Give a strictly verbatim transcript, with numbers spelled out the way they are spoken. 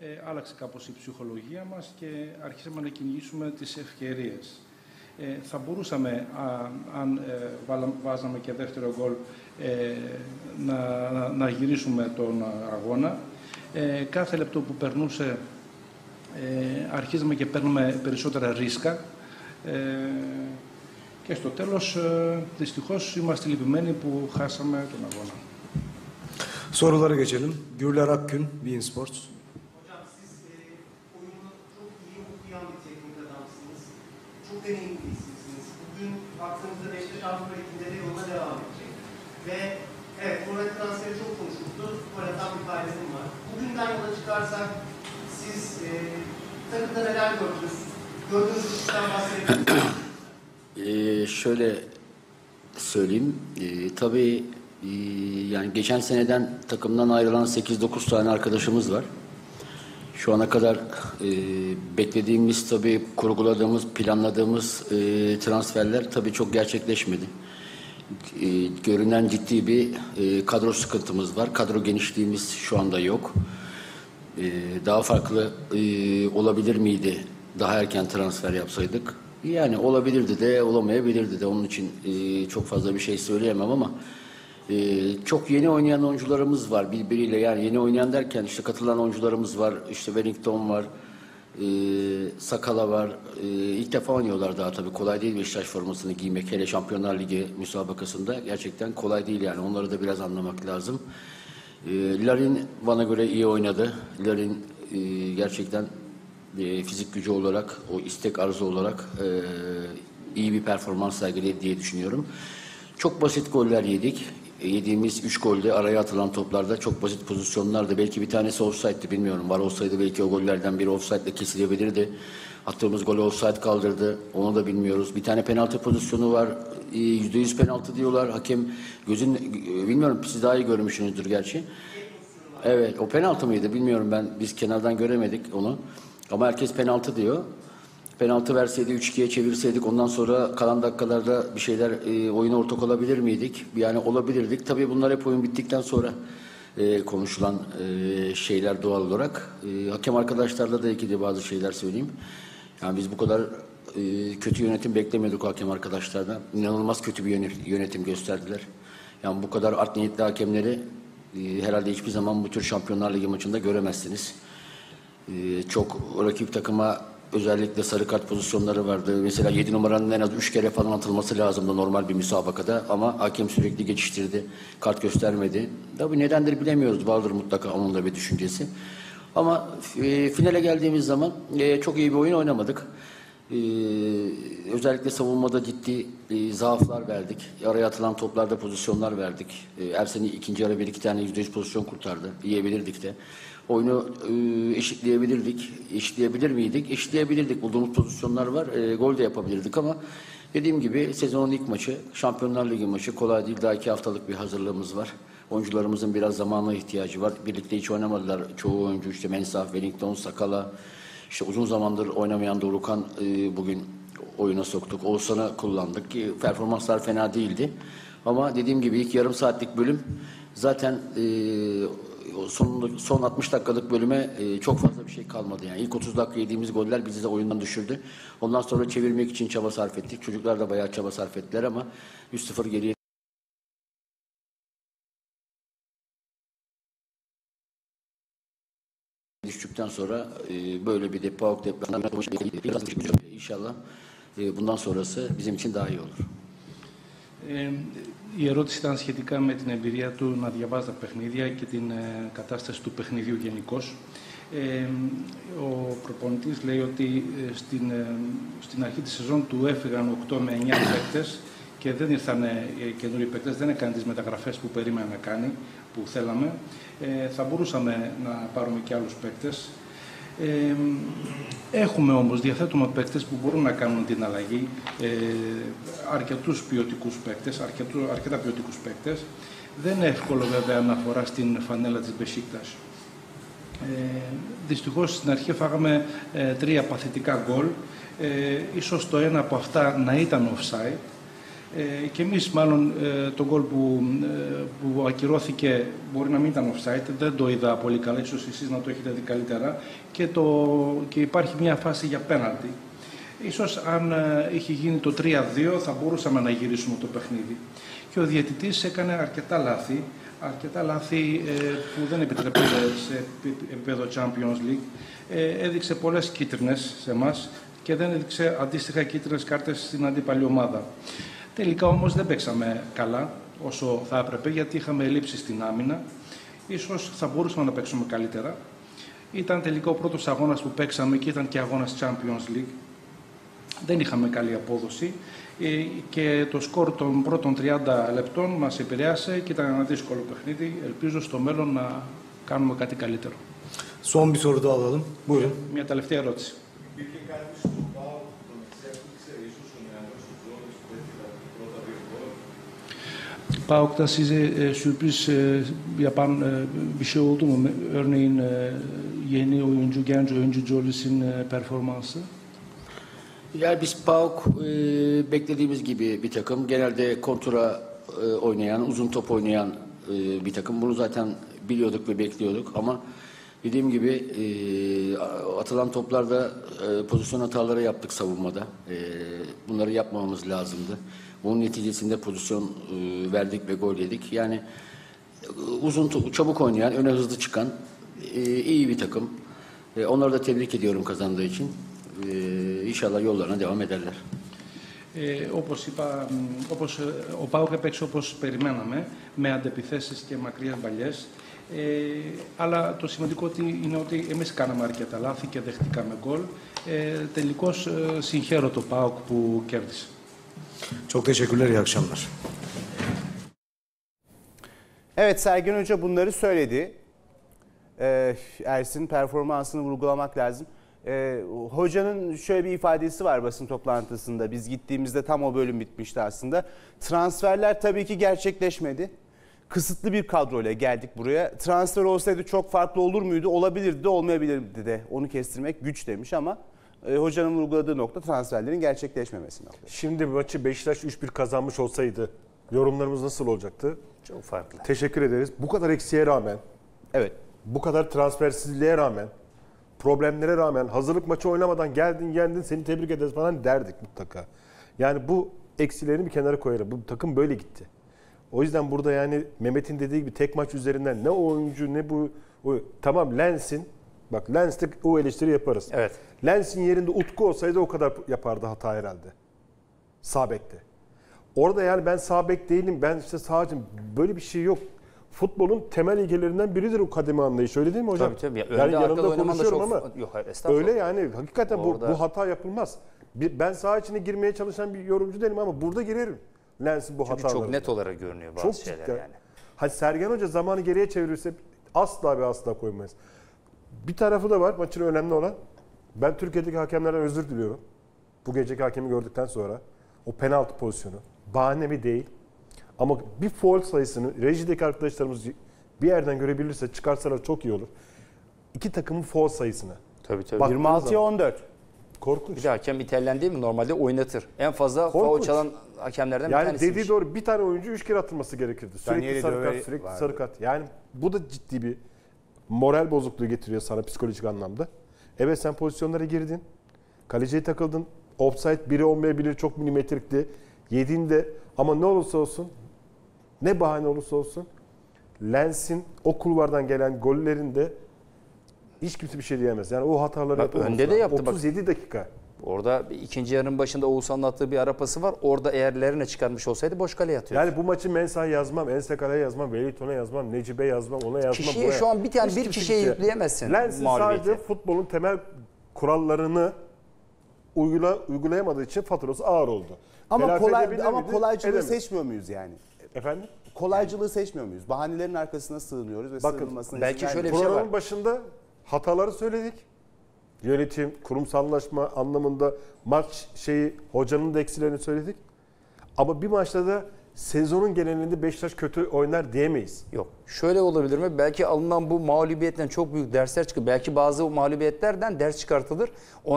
ε, άλλαξε κάπως η ψυχολογία μας και αρχίσαμε να κυνηγήσουμε τις ευκαιρίες. Ε, θα μπορούσαμε, α, αν ε, βάλα, βάζαμε και δεύτερο γκολ, ε, να, να, να γυρίσουμε τον αγώνα. Ε, κάθε λεπτό που περνούσε, ε, αρχίζαμε και παίρνουμε περισσότερα ρίσκα. Ε, και στο τέλος, ε, δυστυχώς, είμαστε λυπημένοι που χάσαμε τον αγώνα. Sorulara geçelim. Gürler Akgün, Bein Sports. Hocam siz e, oyunu çok iyi okuyan bir teknik adamsınız. Çok deneyimli birisiniz. Bugün baktığımızda Beşiktaş Avrupa Ligi'nde de yoluna devam edecek. Ve evet, Torreira transferi çok konuşuldu. Torreira'dan bir paylaşım var. Bugünden yola çıkarsak siz e, takımda neler gördünüz? Gördüğünüz işten bahsedebilir misiniz? e, şöyle söyleyeyim. E, tabii yani geçen seneden takımdan ayrılan sekiz dokuz tane arkadaşımız var. Şu ana kadar e, beklediğimiz, tabii kurguladığımız, planladığımız e, transferler tabii çok gerçekleşmedi. E, görünen ciddi bir e, kadro sıkıntımız var. Kadro genişliğimiz şu anda yok. E, daha farklı e, olabilir miydi? Daha erken transfer yapsaydık. Yani olabilirdi de, olamayabilirdi de. Onun için e, çok fazla bir şey söyleyemem ama Ee, çok yeni oynayan oyuncularımız var birbiriyle, yani yeni oynayan derken işte katılan oyuncularımız var, işte Wellington var, e, Sakala var, e, ilk defa oynuyorlar. Daha tabii kolay değil Beşiktaş formasını giymek, hele Şampiyonlar Ligi müsabakasında gerçekten kolay değil, yani onları da biraz anlamak lazım. E, Larin bana göre iyi oynadı. Larin e, gerçekten e, fizik gücü olarak, o istek arzu olarak e, iyi bir performans sergiledi diye düşünüyorum. Çok basit goller yedik. Yediğimiz üç golde, araya atılan toplarda çok basit pozisyonlardı. Belki bir tanesi ofsayttı, bilmiyorum. Var olsaydı belki o gollerden biri ofsaytla kesilebilirdi. Attığımız golü ofsayt kaldırdı. Onu da bilmiyoruz. Bir tane penaltı pozisyonu var. yüzde yüz penaltı diyorlar. Hakem gözün, bilmiyorum, siz daha iyi görmüşsünüzdür gerçi. Evet, o penaltı mıydı bilmiyorum ben. Biz kenardan göremedik onu. Ama herkes penaltı diyor. Penaltı verseydi, üç ikiye çevirseydik, ondan sonra kalan dakikalarda bir şeyler, e, oyuna ortak olabilir miydik? Yani olabilirdik. Tabii bunlar hep oyun bittikten sonra e, konuşulan e, şeyler doğal olarak. E, hakem arkadaşlarla da ilgili bazı şeyler söyleyeyim. Yani biz bu kadar e, kötü yönetim beklemiyorduk hakem arkadaşlardan. İnanılmaz kötü bir yönetim gösterdiler. Yani bu kadar art niyetli hakemleri e, herhalde hiçbir zaman bu tür Şampiyonlar Ligi maçında göremezsiniz. E, çok rakip takıma özellikle sarı kart pozisyonları vardı. Mesela yedi numaranın en az üç kere falan atılması lazımdı normal bir müsabakada. Ama hakem sürekli geçiştirdi. Kart göstermedi. Tabii nedendir bilemiyoruz. Vardır mutlaka onun da bir düşüncesi. Ama e, finale geldiğimiz zaman e, çok iyi bir oyun oynamadık. E, özellikle savunmada ciddi e, zaaflar verdik. Araya atılan toplarda pozisyonlar verdik. E, Ersin ikinci yarı bir iki tane yüzde yüz pozisyon kurtardı. Yiyebilirdik de. Oyunu e, eşitleyebilirdik. Eşitleyebilir miydik? Eşitleyebilirdik. Bulduğumuz pozisyonlar var. E, gol de yapabilirdik ama dediğim gibi sezonun ilk maçı, Şampiyonlar Ligi maçı kolay değil. Daha iki haftalık bir hazırlığımız var. Oyuncularımızın biraz zamana ihtiyacı var. Birlikte hiç oynamadılar. Çoğu oyuncu, işte Mensah, Wellington, Sakala, işte uzun zamandır oynamayan Dorukhan e, bugün oyuna soktuk. Olsun'a kullandık ki performanslar fena değildi. Ama dediğim gibi ilk yarım saatlik bölüm zaten e, Son, son altmış dakikalık bölüme e, çok fazla bir şey kalmadı. Yani ilk otuz dakika yediğimiz goller bizi de oyundan düşürdü. Ondan sonra çevirmek için çaba sarf ettik. Çocuklar da bayağı çaba sarf ettiler ama üç sıfır geriye düştükten sonra e, böyle bir de P A O K deplasmanında inşallah e, bundan sonrası bizim için daha iyi olur. Ε, η ερώτηση ήταν σχετικά με την εμπειρία του να διαβάζει τα παιχνίδια και την ε, κατάσταση του παιχνιδιού γενικώς. Ε, ο προπονητής λέει ότι ε, στην, ε, στην αρχή της σεζόν του έφυγαν οκτώ με εννιά παίκτες και δεν ήρθαν ε, καινούριοι παίκτες, δεν έκανε τις μεταγραφές που περίμενα να κάνει, που θέλαμε. Ε, θα μπορούσαμε να πάρουμε και άλλους παίκτες. Ε, έχουμε όμως, διαθέτουμε παίκτες που μπορούν να κάνουν την αλλαγή, ε, αρκετούς ποιοτικούς παίκτες, αρκετού, αρκετά ποιοτικούς παίκτες. Δεν είναι εύκολο βέβαια αναφορά στην φανέλα της Μπεσίκτας. Ε, δυστυχώς στην αρχή φάγαμε ε, τρία παθητικά γκολ, ε, ίσως το ένα από αυτά να ήταν offside. Ε, και εμείς μάλλον ε, το γκολ που, ε, που ακυρώθηκε μπορεί να μην ήταν offside, δεν το είδα πολύ καλά, ίσως εσείς να το έχετε δει καλύτερα, και, το, και υπάρχει μια φάση για πέναλτι. Ίσως αν ε, είχε γίνει το τρία δύο θα μπορούσαμε να γυρίσουμε το παιχνίδι. Και ο διαιτητής έκανε αρκετά λάθη, αρκετά λάθη ε, που δεν επιτρέπεται σε επίπεδο Champions League. Ε, έδειξε πολλές κίτρινες σε εμάς και δεν έδειξε αντίστοιχα κίτρινες κάρτες στην αντίπαλη ομάδα. Τελικά όμως δεν παίξαμε καλά όσο θα έπρεπε, γιατί είχαμε ελλείψεις στην άμυνα. Ίσως θα μπορούσαμε να παίξουμε καλύτερα. Ήταν τελικά ο πρώτος αγώνας που παίξαμε και ήταν και αγώνας Champions League. Δεν είχαμε καλή απόδοση και το σκορ των πρώτων τριάντα λεπτών μας επηρέασε και ήταν ένα δύσκολο παιχνίδι. Ελπίζω στο μέλλον να κάνουμε κάτι καλύτερο. Son bir soru daha alalım. Buyurun. Μια τελευταία ερώτηση. PAOK'ta size e, sürpriz e, yapan e, bir şey oldu mu? Örneğin e, yeni oyuncu, genç oyuncu Jolis'in e, performansı? Yani biz PAOK e, beklediğimiz gibi bir takım. Genelde kontra e, oynayan, uzun top oynayan e, bir takım. Bunu zaten biliyorduk ve bekliyorduk ama dediğim gibi e, atılan toplarda e, pozisyon hataları yaptık savunmada. E, bunları yapmamamız lazımdı. Bunun neticesinde pozisyon e, verdik ve gol yedik. Yani uzun, çabuk oynayan, öne hızlı çıkan e, iyi bir takım. E, onları da tebrik ediyorum kazandığı için. E, inşallah yollarına devam ederler. Ε, όπως είπα, όπως, ο ΠΑΟΚ έπαιξε όπως περιμέναμε, με αντεπιθέσεις και μακριές μπαλιές. Ε, αλλά το σημαντικό είναι ότι εμείς κάναμε αρκετά λάθη και δεχτήκαμε γκολ. Ε, τελικώς συγχαίρω το ΠΑΟΚ που κέρδισε. Çok teşekkürler, iyi akşamlar. Evet, Sergen Hoca bunları söyledi. Ee, Ersin performansını vurgulamak lazım. Ee, hocanın şöyle bir ifadesi var basın toplantısında. Biz gittiğimizde tam o bölüm bitmişti aslında. Transferler tabii ki gerçekleşmedi. Kısıtlı bir kadroyla geldik buraya. Transfer olsaydı çok farklı olur muydu? Olabilirdi de, olmayabilirdi de. Onu kestirmek güç demiş ama hocanın vurguladığı nokta transferlerin gerçekleşmemesi noktası. Şimdi maçı Beşiktaş üç bir kazanmış olsaydı yorumlarımız nasıl olacaktı? Çok farklı. Teşekkür ederiz. Bu kadar eksiğe rağmen, evet, bu kadar transfersizliğe rağmen, problemlere rağmen, hazırlık maçı oynamadan geldin, yendin, seni tebrik ederiz falan derdik mutlaka. Yani bu eksilerini bir kenara koyarım. Bu takım böyle gitti. O yüzden burada yani Mehmet'in dediği gibi tek maç üzerinden ne oyuncu ne bu... O, tamam Lens'in, bak Lens'te o eleştiri yaparız. Evet. Lens'in yerinde Utku olsaydı o kadar yapardı hata herhalde. Sağ bekte. Orada yani ben sağ bek değilim, ben işte sağcım, böyle bir şey yok. Futbolun temel ilkelerinden biridir o kademe anlayışı, öyle değil mi hocam? Tabii tabii. Ya, yani yanında konuşuyorum ama yok, öyle yani hakikaten orada... bu, bu hata yapılmaz. Ben saha içine girmeye çalışan bir yorumcu değilim ama burada girerim. Lens'in bu hataları. Çünkü çok net olarak görünüyor bazı çok şeyler ciddi. Yani. Hani Sergen Hoca zamanı geriye çevirirse asla ve asla koymayız. Bir tarafı da var maçın önemli olan. Ben Türkiye'deki hakemlerden özür diliyorum. Bu geceki hakemi gördükten sonra o penaltı pozisyonu bahanemi değil. Ama bir faul sayısını rejideki arkadaşlarımız bir yerden görebilirse çıkarsalar çok iyi olur. İki takımın faul sayısını. Tabii tabii. yirmi altıya on dört. Korkunç. Bir de hakem iterlen değil mi? Normalde oynatır. En fazla faul çalan hakemlerden yani bir tanesi. Yani dediği doğru, bir tane oyuncu üç kere atılması gerekirdi. Sürekli sarı kart, sürekli vardı. sarı kart. Yani bu da ciddi bir moral bozukluğu getiriyor sana psikolojik anlamda. Evet sen pozisyonlara girdin, kaleciye takıldın, offside biri olmayabilir, çok milimetrikti, yedin de ama ne olursa olsun, ne bahane olursa olsun, Lens'in o kulvardan gelen gollerinde hiç kimse bir şey diyemez. Yani o hataları yaptı. Önde de yaptı. otuz yedi dakika. Orada ikinci yarının başında Oğuz anlattığı bir arapası var. Orada eğer Larin'e çıkarmış olsaydı boş kaleye atıyor. Yani bu maçı Mensah'a yazmam, Sakala'ya yazmam, Wellington'a yazmam, Necip'e yazmam, ona yazmam. Kişiyi şu an bir tane hiç bir kişiye yükleyemezsin. Lens'in sadece futbolun temel kurallarını uygula, uygulayamadığı için faturası ağır oldu. Ama, Belafede kolay, ama kolaycılığı edemez. Seçmiyor muyuz yani? Efendim? Kolaycılığı seçmiyor muyuz? Bahanelerin arkasına sığınıyoruz ve bakın, sığınmasına belki şöyle bir şey var. Programın başında hataları söyledik. Yönetim, kurumsallaşma anlamında maç şeyi, hocanın da eksilerini söyledik. Ama bir maçta da sezonun genelinde Beşiktaş kötü oynar diyemeyiz. Yok. Şöyle olabilir mi? Belki alınan bu mağlubiyetten çok büyük dersler çıkıyor. Belki bazı mağlubiyetlerden ders çıkartılır. Ona